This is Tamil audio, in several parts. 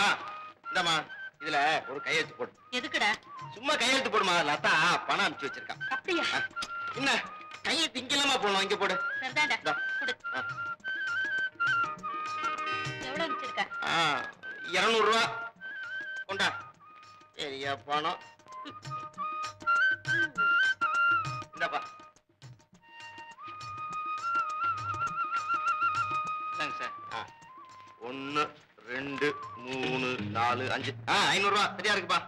மா இந்தமா இதுல ஒரு கையெழுத்து போடு. எதுக்குடா? சும்மா கையெழுத்து போடுமா, லதா பணம் அனுப்பி வச்சிருக்கான். அப்படியே என்ன கையெழுத்து இங்கலமா போணும், இங்க போடு. சரிதாடா கொடு. எவ்வளவு அனுப்பிச்சிருக்கா? 200 ரூபாய் கொண்டா. சரியா பணம் இந்தப்பா. Thanks sir. 1 2 3 4 5 500 ரூபா சரியா இருக்குப்பா.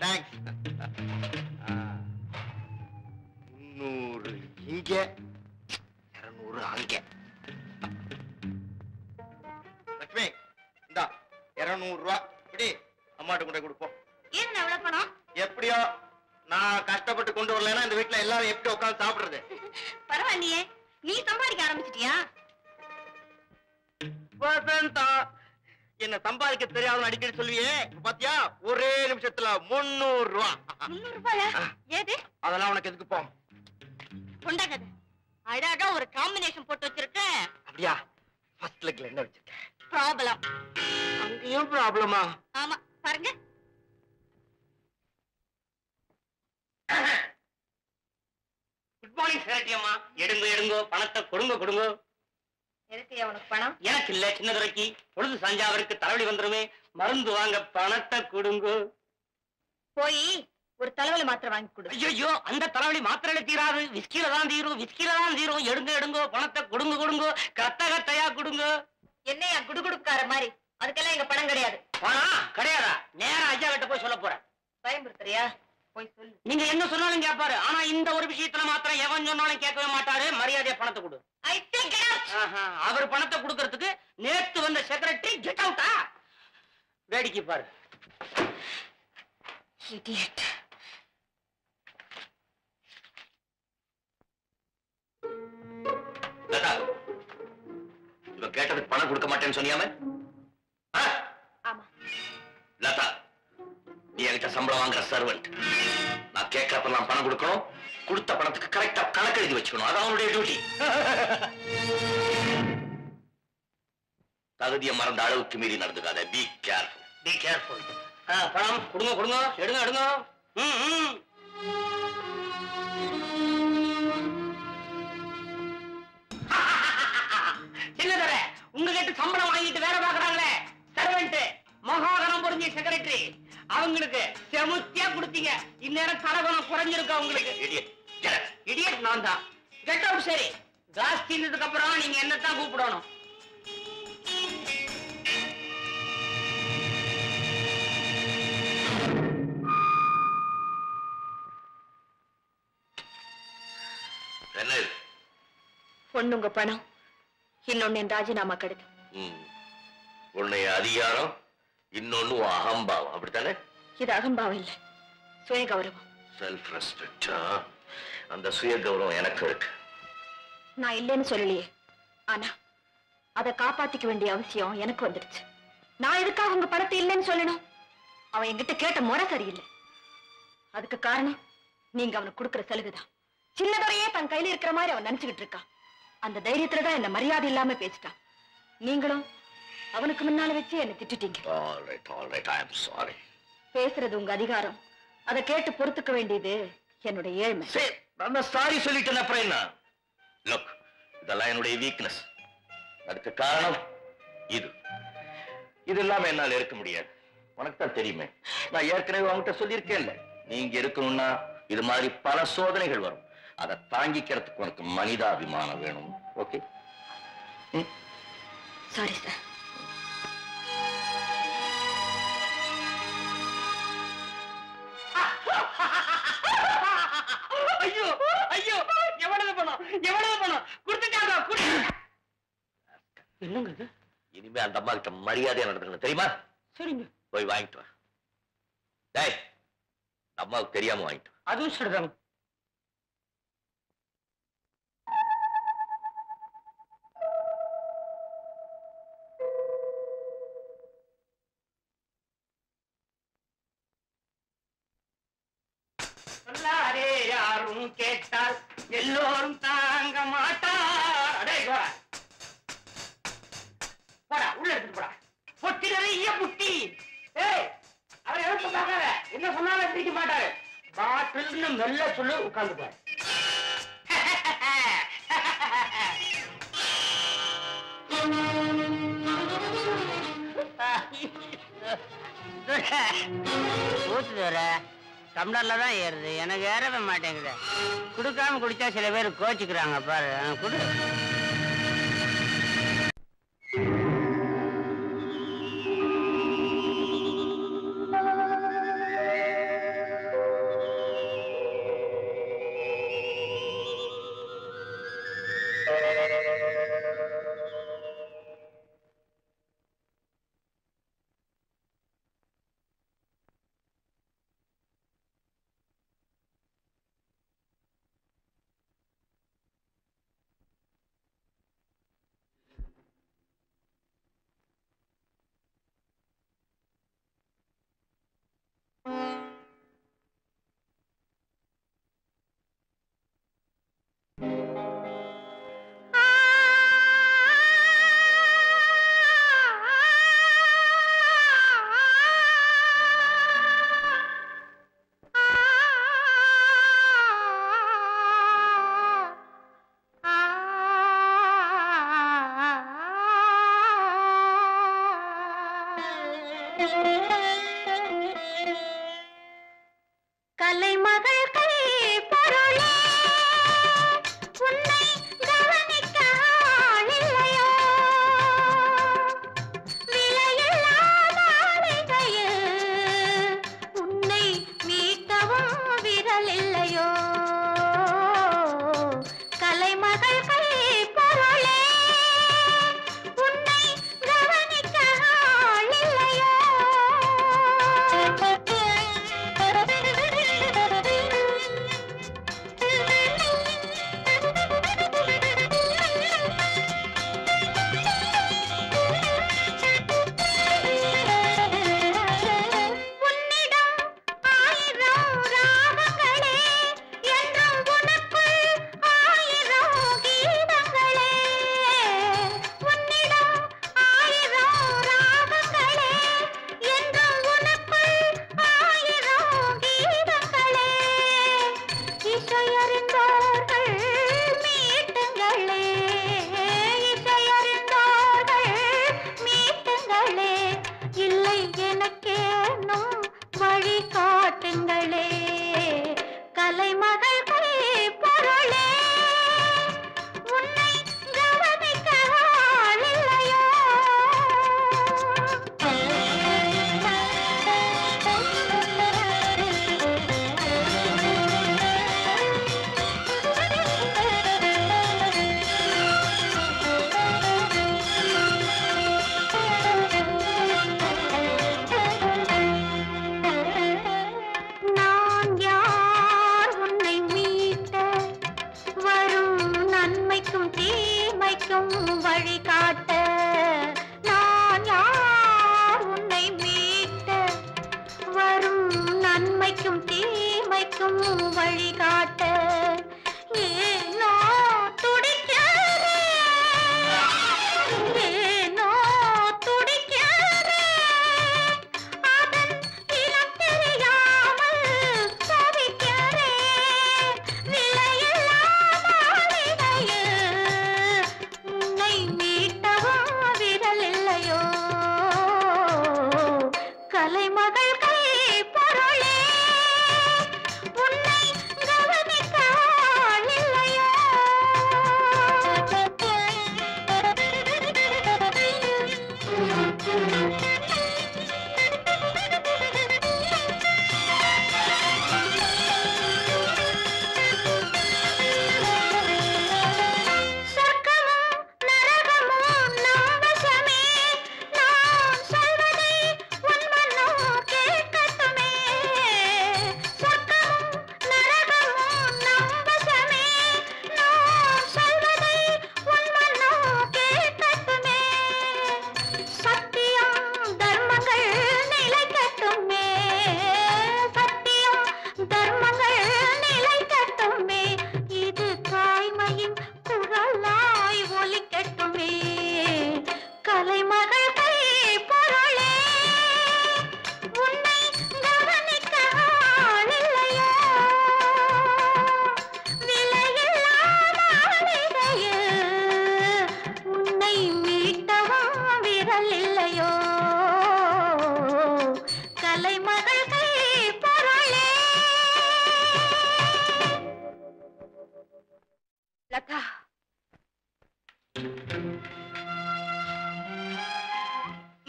தேங்க்ஸ். 300 இங்க, 200 அங்க. லட்சுமி இந்தா 200 ரூபா. இப்படி அம்மாட்ட கொண்டே கொடுப்போம். ஏன் எவ்வளவு பணம்? எப்படியோ நான் கஷ்டப்பட்டு கொண்டு வரலன்னா இந்த வீட்டுல எல்லாரும் எப்படி உட்காந்து சாப்பிடுறது? பரவாயில்லையே, நீ சம்பாதிக்க ஆரம்பிச்சிட்டியா? என்ன சம்பாதிக்க தெரியாத அடிக்கடி சொல்லுவியே, பாத்தியா ஒரே நிமிஷத்துல 300 ரூபா. 300 ரூபாயா? ஏது அதெல்லாம் உனக்கு எதுக்கு? போண்டாங்க, அழகா ஒரு காம்பினேஷன் போட்டு வச்சிருக்க. அப்படியா? ஃபர்ஸ்ட் லெக்ல என்ன வச்சிருக்க? ப்ராப்ளம். அங்கேயும் ப்ராப்ளமா? ஆமா பாருங்க. குட் மார்னிங் சேரட்டி அம்மா. எடுங்க எடுங்க பணத்தை கொடுங்க கொடுங்க. பணம் எனக்கு இல்ல, சின்னதுரைக்கு பொழுது சாஞ்சாவிற்கு தலைவலி வந்துருமே, மருந்து வாங்க பணத்தை கொடுங்க. போய் ஒரு தலைவலி மாத்திரை வாங்கி கொடு. ஐயோ அந்த தலைவலி மாத்திரையில தீராது, விஸ்கிலதான் தீரும். எடுங்க பணத்தை கொடுங்க கொடுங்க, கத்த கத்தையா கொடுங்க. என்னையா குடுகுடுக்கார மாதிரி? அதுக்கெல்லாம் எங்க பணம் கிடையாது. பணம் கிடையாதா? நேரா ஐயா கிட்ட போய் சொல்ல போறேன். பயன்படுத்துறியா? போய் சொல்லு. நீங்க என்ன சொன்னாலும் கேட்பாரு, ஆனா இந்த ஒரு விஷயத்துல மாத்திரம் எவன் சொன்னாலும் கேட்கவே மாட்டாரு. மரியாதையா பணத்தை கொடு. அவர் பணத்தை கொடுக்கறதுக்கு நேத்து வந்த செக்ரட்டரி கெட் அவுட்டா? வேடிக்கை பாரு. இவ கேட்டதுக்கு பணம் கொடுக்க மாட்டேன்னு சொன்னியாமே? ஆமா. லதா, நீ என்கிட்ட சம்பளம் வாங்குற சர்வெண்ட். நான் கேட்கறப்பெல்லாம் பணம் கொடுக்கணும், கொடுத்த பணத்துக்கு கரெக்டா கணக்கு எழுதி வச்சுக்கணும். அது அவனுடைய டியூட்டி. தகுதியை மறந்த அளவுக்கு மீறி நடந்துக்காத. Be careful, be careful. பணம் கொடுங்க கொடுங்க, எடுங்க. சின்னதர உங்ககிட்ட சம்பளம் வாங்கிட்டு வேற பாக்குறாங்களே சர்வெண்ட், மகாகணம் புரிஞ்ச செக்ரட்டரி, அவங்களுக்கு செமுத்தியா கொடுத்தீங்க. இந்நேரம் தலைவனம் குறைஞ்சிருக்க உங்களுக்கு. இடியட் நான் தான். Get out. சரி, கிளாஸ் தீர்ந்ததுக்கு அப்புறம் நீங்க என்னத்தான் கூப்பிடணும். என்ன ஒண்ணு உங்க பணம், இன்னொன்னு என் ராஜினாமா கடிதம். உன்னுடைய அதிகாரம், இன்னொன்னு அகம்பாவம். அப்படித்தானே? இது அகம்பாவம் இல்ல, சுய கௌரவம். Self respect. அந்த சுய கௌரவம் எனக்கு இருக்கு. நான் இல்லைன்னு சொல்லலையே, ஆனா அதை காப்பாத்திக்க வேண்டிய அவசியம் எனக்கு வந்துடுச்சு. நான் எதுக்காக உங்க பணத்தை இல்லைன்னு சொல்லணும்? அவன் என்கிட்ட கேட்ட முறை சரியில்லை. அதுக்கு காரணம் நீங்க அவனுக்கு கொடுக்குற சலுகைதான். சின்னதுரையே தன் கையில இருக்கிற மாதிரி அவன் நினைச்சுக்கிட்டு இருக்கான். அந்த தைரியத்துலதான் என்ன மரியாதை இல்லாம பேசிட்டான். நீங்களும் அவனுக்கு முன்னால வச்சு என்ன திட்டிட்டீங்க. பேசுறது உங்க அதிகாரம், அதை கேட்டு பொறுத்துக்க வேண்டியது என்னுடைய ஏழ்மை. இதெல்லாம் என்னுடைய வீக்னஸ். அதுக்கு காரணம் இது. இது இல்லாம என்னால் இருக்க முடியாது. உனக்கு தான் தெரியுமே, நான் ஏற்கனவே அவங்ககிட்ட சொல்லியிருக்கேன். நீங்க இருக்கணும்னா இது மாதிரி பல சோதனைகள் வரும். அதை தாங்கிக்கிறதுக்கு உனக்கு மனிதாபிமானம் வேணும். ஓகே? Sorry sir. ஐயோ ஐயோ, எவ்வளவு பணம் கொடுத்துட்டாங்க. என்னங்க இனிமே அந்த அம்மா கிட்ட மரியாதையா நடந்துக்கணும், தெரியுமா? சரிங்க, போய் வாங்கிட்டு வா. டேய், அம்மாவுக்கு தெரியாம வாங்கிட்டு வா. அதுவும் சரிதான். கேட்டால் எல்லோரும் தாங்க மாட்டார். அடே போடா, உள்ள எடுத்துட்டு போடா. பொட்டி நிறைய புட்டி. பில்லுன்னு மெல்ல சொல்லு, உட்கார்ந்து பாரு. ஊத்து தோற டம்ளர்ல தான் ஏறுது, எனக்கு ஏறவே மாட்டேங்குது. குடுக்காம குடிச்சா சில பேர் கோச்சுக்கிறாங்க பாரு. குடு.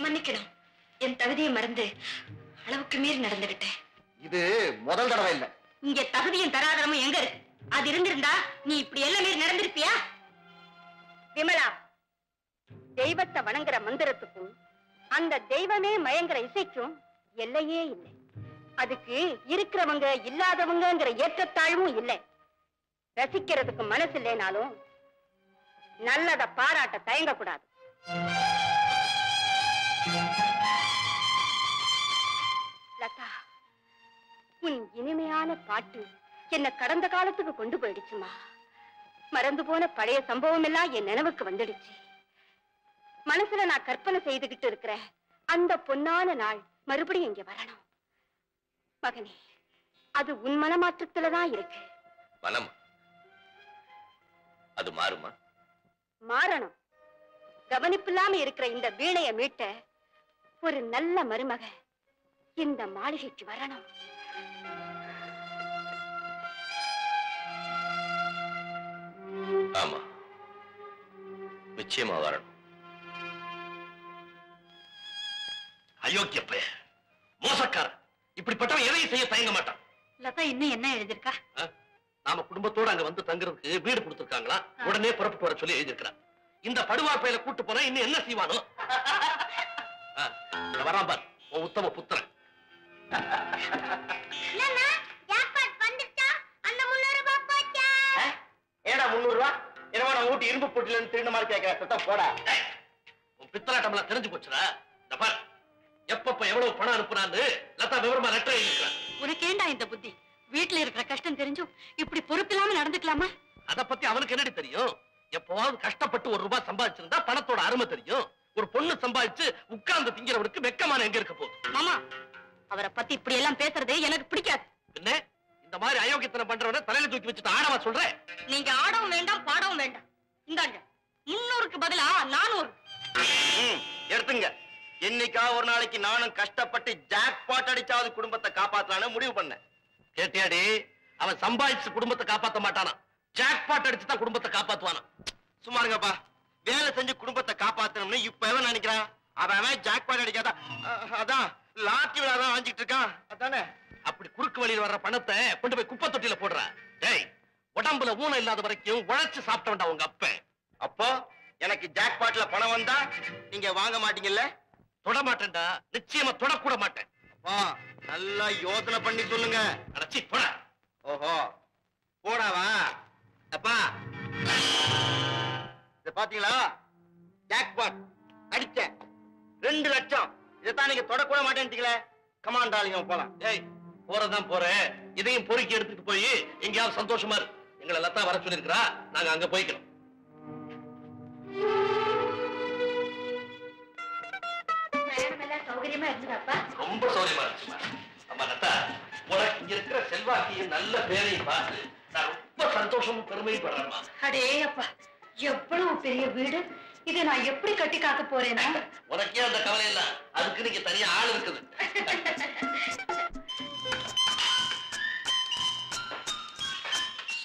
மன்னிக்கணும் என் தகுதியை மறந்து அளவுக்கு மீறி நடந்து விட்டேன் இது முதல் தடவை இல்ல இங்க தகுதியும் தராதரமும் எங்க இருக்கு அது இருந்திருந்தா நீ இப்படி எல்லாம் மீறி நடந்திருப்பியா விமலா தெய்வத்தை வணங்குற மந்திரத்துக்கும் அந்த தெய்வமே மயங்குற இசைக்கும் எல்லையே இல்லை அதுக்கு இருக்கிறவங்க இல்லாதவங்கங்கிற ஏற்றத்தாழ்வும் இல்லை ரசிக்கிறதுக்கு மனசு இல்லைனாலும் நல்லத பாராட்ட தயங்க கூடாது லதா உன் இனிமையான பாட்டு என்னை கடந்த காலத்துக்கு கொண்டு போயிடுச்சுமா மறந்து போன பழைய சம்பவம் எல்லாம் என் நினைவுக்கு வந்துடுச்சு மனசுல நான் கற்பனை செய்துகிட்டு இருக்கிற அந்த பொன்னான நாள் மறுபடியும் இங்க வரணும் மகனே அது உன் மனமாற்றத்துலதான் இருக்கு மனம் அது மாறுமா மாறணும் கவனிப்பில்லாம இருக்கிற இந்த வீணையை மீட்ட ஒரு நல்ல மருமக இந்த மாளிகைக்கு வரணும் ஆமா நிச்சயமா வரணும் அயோக்கிய பையன் மோசக்காரன் இப்படிப்பட்டவன் எதையும் செய்ய தயங்க மாட்டான் லதா இன்னும் என்ன எழுதிருக்கா நாம குடும்பத்தோட அங்க வந்து தங்குறதுக்கு வீடு கொடுத்திருக்காங்களா உடனே புறப்பட்டு வர சொல்லி எழுதிருக்கிறான் இந்த படுவா பையில கூட்டு போனா இன்னும் என்ன செய்வானோ வரான் பார் உத்தம புத்திரன் ஏடா 300 ரூபா என்னவா நான் ஊட்டி இரும்பு போட்டில இருந்து திரும்ப மாதிரி கேட்கிற சத்தம் போடா உன் பித்தலாட்டம்லாம் தெரிஞ்சு போச்சுடா பார் எப்பப்ப எவ்வளவு பணம் அனுப்புறான்னு லதா விவரமா லெட்டர் எழுதிருக்கிறான் உனக்கு ஏண்டா இந்த புத்தி வீட்டுல இருக்கிற கஷ்டம் தெரிஞ்சும் இப்படி பொறுப்பில்லாம நடந்துக்கலாமா அத பத்தி அவனுக்கு என்னடி தெரியும் எப்பவாவது கஷ்டப்பட்டு 1 ரூபாய் சம்பாதிச்சிருந்தா பணத்தோட அருமை தெரியும் ஒரு பொண்ணு சம்பாதிச்சு உட்கார்ந்து திங்கிறவனுக்கு வெக்கமான எங்க இருக்க போகுது மாமா அவரை பத்தி இப்படி எல்லாம் பேசுறதே எனக்கு பிடிக்காது என்ன இந்த மாதிரி அயோக்கியத்தனம் பண்றவனை தலையில தூக்கி வச்சுட்டு ஆடவா சொல்றேன் நீங்க ஆடவும் வேண்டாம் பாடவும் வேண்டாம் இந்தாங்க 300க்கு பதிலா 400 எடுத்துங்க என்னைக்கா ஒரு நாளைக்கு நானும் கஷ்டப்பட்டு ஜாக் பாட் அடிச்சாவது குடும்பத்தை காப்பாத்தலான்னு முடிவு பண்ணேன் கேட்டியாடி அவன் சம்பாதிச்சு குடும்பத்தை காப்பாத்த மாட்டானா ஜாக் பாட் அடிச்சுதான் குடும்பத்தை காப்பாத்துவானா சும்மா இருங்கப்பா வேலை செஞ்சு குடும்பத்தை காப்பாத்தணும்னு இப்ப எவன் நினைக்கிறான் அவன் ஜாக் பாட் அடிக்காத அதான் லாட்டி விழாதான் வாங்கிட்டு இருக்கான் அதானே அப்படி குறுக்கு வழியில் வர்ற பணத்தை கொண்டு போய் குப்பை தொட்டியில போடுறா டேய் உடம்புல ஊனம் இல்லாத வரைக்கும் உழைச்சு சாப்பிட்டவன்டா உங்க அப்ப அப்போ எனக்கு ஜாக் பாட்ல பணம் வந்தா நீங்க வாங்க மாட்டீங்கல்ல தொட மாட்டேன்டா நிச்சயமா தொடக்கூட மாட்டேன் நல்லா யோசனை பண்ணி சொல்லுங்க அடச்சி போடா ஓஹோ போடாவா அப்பா இத பாத்தீங்களா ஜாக்பாட் அடிச்சேன் 2 லட்சம் இதைத்தான் நீங்க தொடக்கூட மாட்டேன்ட்டீங்களே கமாண்டா நீங்க போலாம் ஏய் போறதான் போறேன் இதையும் பொறுக்கி எடுத்துட்டு போய் எங்கேயாவது சந்தோஷமா இருக்கு எங்களை லதா வர சொல்லியிருக்கிறா நாங்க அங்க போய்க்கணும் சௌகரியமா இருந்துடாப்பா ரொம்ப சௌகரியமா இருந்துச்சுமா அம்மா லதா உனக்கு இங்க இருக்கிற செல்வாக்கையும் நல்ல பேரையும் பார்த்து நான் ரொம்ப சந்தோஷமும் பெருமையும் படுறேன்மா அடே அப்பா எவ்வளவு பெரிய வீடு இதை நான் எப்படி கட்டி காக்க போறேன்னா உனக்கே அந்த கவலை இல்ல அதுக்கு நீங்க தனியா ஆள் இருக்குது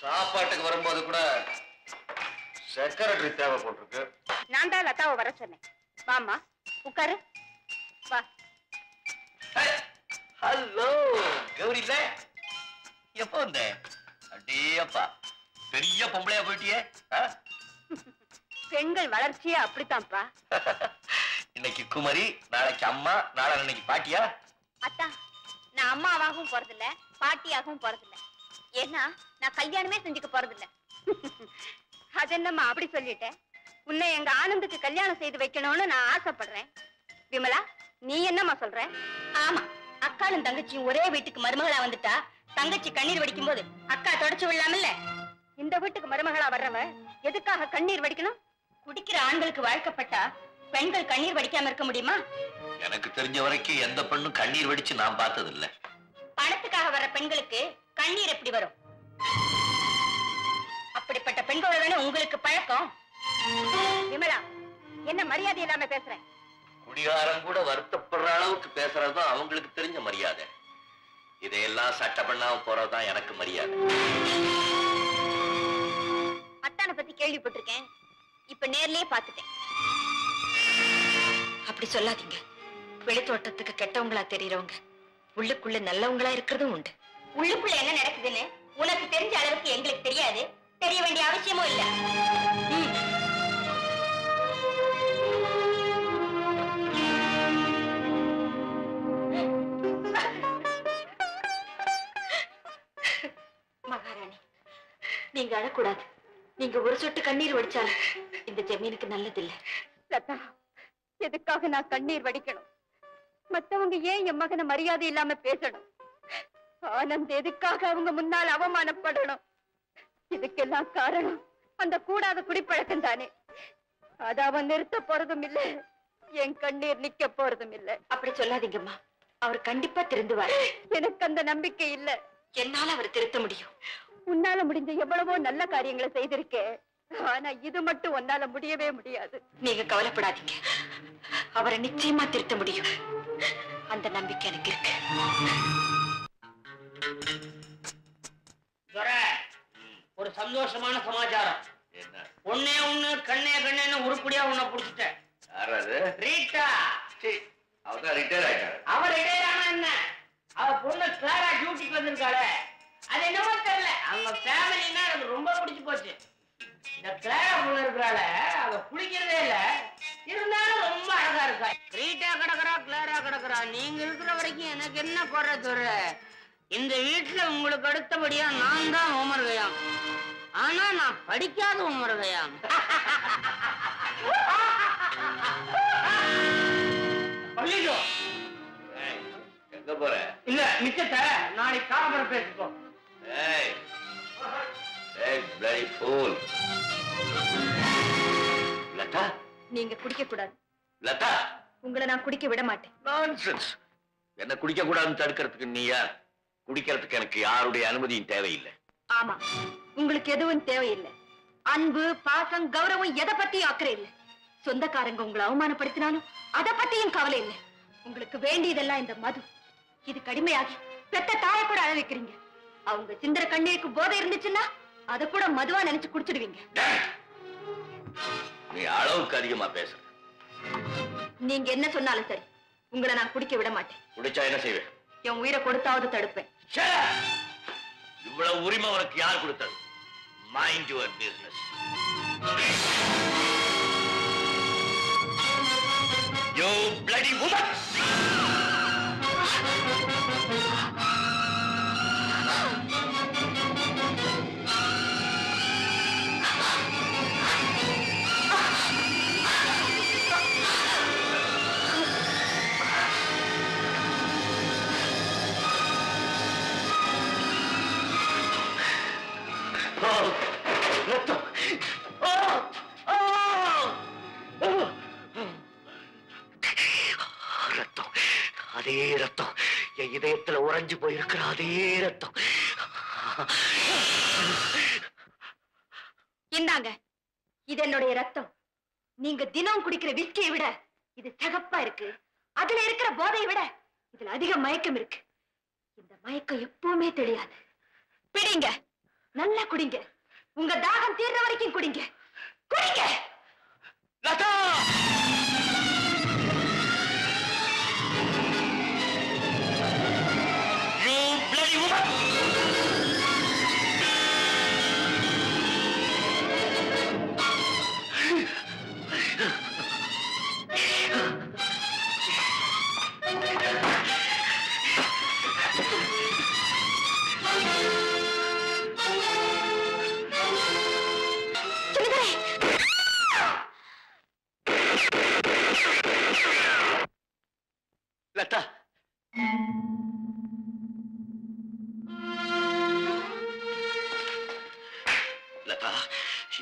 சாப்பாட்டுக்கு வரும்போது கூட செக்ரட்டரி தேவைப்பட்டிருக்கு நான் தான் லதாவை வர சொன்னேன் வாமா உட்காரு ஹலோ கௌரில எப்ப வந்த அடேப்பா பெரிய பொம்பளையா போயிட்டியே பெண்கள் வளர்ச்சியா அப்படித்தான்ப்பா இன்னைக்கு குமரி நாளைக்கு அம்மா நாளைக்கு பாட்டியா அத்தா நான் அம்மாவாகவும் போறதில்ல பாட்டியாகவும் போறதில்ல ஏன்னா நான் கல்யாணமே செஞ்சுக்க போறதில்ல அதென்னம்மா அப்படி சொல்லிட்டேன் உன்னை எங்க ஆனந்துக்கு கல்யாணம் செய்து வைக்கணும்னு நான் ஆசைப்படுறேன் விமலா நீ என்னம்மா சொல்ற ஆமா அக்காலும் தங்கச்சியும் ஒரே வீட்டுக்கு மருமகளா வந்துட்டா தங்கச்சி கண்ணீர் வடிக்கும் போது அக்கா தொடச்சு விடலாமில்ல இந்த வீட்டுக்கு மருமகளா வர்றவன் எதுக்காக கண்ணீர் வடிக்கணும் குடிக்கிற ஆண்களுக்கு வாழ்க்கப்பட்டா பெண்கள் கண்ணீர் வடிக்காம இருக்க முடியுமா எனக்கு தெரிஞ்ச வரைக்கும் எந்த பெண்ணும் கண்ணீர் வடிச்சு நான் பார்த்தது இல்ல பணத்துக்காக வர்ற பெண்களுக்கு கண்ணீர் எப்படி வரும் அப்படிப்பட்ட பெண்களோட தானே உங்களுக்கு பழக்கம் விமலா என்ன மரியாதை இல்லாம பேசுறேன் குடிகாரம் கூட வருத்தப்படுற அளவுக்கு பேசுறதுதான் அவங்களுக்கு தெரிஞ்ச மரியாதை இதையெல்லாம் சட்ட பண்ணாம போறதுதான் எனக்கு மரியாதை அத்தானை பத்தி கேள்விப்பட்டிருக்கேன் இப்ப நேர்லயே பாத்துட்டேன் அப்படி சொல்லாதீங்க. வெளித்தோட்டத்துக்கு கெட்டவங்களா தெரியறவங்க உள்ளுக்குள்ள நல்லவங்களா இருக்கிறதும் உண்டு. உள்ளுக்குள்ள என்ன நடக்குதுன்னு உனக்கு தெரிஞ்ச அளவுக்கு எங்களுக்கு தெரியாது. தெரிய வேண்டிய அவசியமும் இல்ல. மகாராணி, நீங்க அழக்கூடாது. நீங்க ஒரு சொட்டு கண்ணீர் வடிச்சால இந்த ஜமீனுக்கு நல்லதில்லை. லதா, எதுக்காக நான் கண்ணீர் வடிக்கணும்? மத்தவங்க ஏன் என் மகனை மரியாதை இல்லாம பேசணும்? ஆனந்த் எதுக்காக அவங்க முன்னால் அவமானப்படணும்? இதுக்கெல்லாம் காரணம் அந்த கூடாத குடிப்பழக்கம் தானே. அத அவன் நிறுத்த போறதும் இல்லை, என் கண்ணீர் நிக்க போறதும் இல்லை. அப்படி சொல்லாதீங்கம்மா, அவர் கண்டிப்பா திருந்துவார். எனக்கு அந்த நம்பிக்கை இல்லை. என்னால அவர் திருத்த முடியும். உன்னால முடிஞ்ச எவ்வளவோ நல்ல காரியங்களை செய்திருக்கேன். ஆனா இது மட்டும் உன்னால முடியவே முடியாது. நீங்க கவலைப்படாதீங்க, அவரை நிச்சயமா திருத்த முடியும். அந்த நம்பிக்கை எனக்கு இருக்கு. ஒரு சந்தோஷமான சமாச்சாரம். ஒன்னே ஒண்ணு கண்ணே கண்ணேன்னு உருப்படியா உன்னை புடிச்சிட்டேன். அவர் ரிட்டையர் ஆனா என்ன, அவ பொண்ணு கிளாரா டியூட்டிக்கு வந்திருக்காள. அது என்னமோ தெரியல, அவங்க ஃபேமிலின்னா எனக்கு ரொம்ப பிடிச்சு போச்சு. இந்த கிளாரா பொண்ணு இருக்கிறாள, அவ குளிக்கிறதே இல்ல, இருந்தாலும் ரொம்ப அழகா இருக்கா. ரீட்டா கிடக்குறா, கிளாரா கிடக்குறா, நீங்க இருக்கிற வரைக்கும் எனக்கு என்ன போடுற சொல்ற. இந்த வீட்டுல உங்களுக்கு அடுத்தபடியா நான் தான் உமர்கையாம். ஆனா நான் படிக்காத உமர்கையாம். எங்க போற? இல்ல மிச்சத்தை நாளைக்கு காலம்பர பேசிக்கோ. லதா, நீங்க குடிக்க கூடாது. லதா, உங்களை நான் குடிக்க விட மாட்டேன். நான்சென்ஸ். என்ன குடிக்க கூடாதுன்னு தடுக்கிறதுக்கு நீயா? குடிக்கிறதுக்கு எனக்கு யாருடைய அனுமதியும் தேவையில்லை. ஆமா, உங்களுக்கு எதுவும் தேவையில்லை. அன்பு, பாசம், கௌரவம் எதை பத்தியும் அக்கறை இல்லை. சொந்தக்காரங்க உங்களை அவமானப்படுத்தினாலும் அதை பத்தியும் கவலை இல்லை. உங்களுக்கு வேண்டியதெல்லாம் இந்த மது. இது கடுமையாகி பெத்த தாயை கூட அழ வைக்கிறீங்க. அவங்க சிந்திர கண்ணீருக்கு போதை இருந்துச்சுன்னா அதை கூட மதுவா நினைச்சு குடிச்சிடுவீங்க. நீ அளவுக்கு அதிகமா பேச. நீங்க என்ன சொன்னாலும் சரி, உங்களை நான் குடிக்க விட மாட்டேன். குடிச்சா என்ன செய்வேன்? என் உயிரை கொடுத்தாவது தடுப்பேன். இவ்வளவு உரிமை உனக்கு யார் கொடுத்தது? Mind your business. You bloody woman. அதே ரத்தம் என் இதயத்துல உறைஞ்சு போயிருக்கிற அதே ரத்தம். இந்தாங்க, இது என்னுடைய ரத்தம். நீங்க தினம் குடிக்கிற விஸ்கியை விட இது தகப்பா இருக்கு. அதுல இருக்கிற போதையை விட இதுல அதிக மயக்கம் இருக்கு. இந்த மயக்கம் எப்பவுமே தெரியாது. பிடிங்க, நல்லா குடிங்க. உங்க தாகம் தீர்ற வரைக்கும் குடிங்க, குடிங்க. லதா,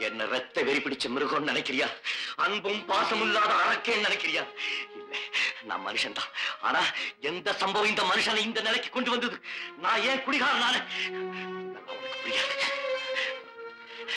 என்ன ரத்த வெறி பிடிச்ச மிருகம் நினைக்கிறியா? அன்பும் பாசமும் இல்லாத அரக்கேன் நினைக்கிறியா? இல்ல, நான் மனுஷன் தான். ஆனா எந்த சம்பவம் இந்த மனுஷனை இந்த நிலைக்கு கொண்டு வந்தது? நான் ஏன் குடிகாரனானே?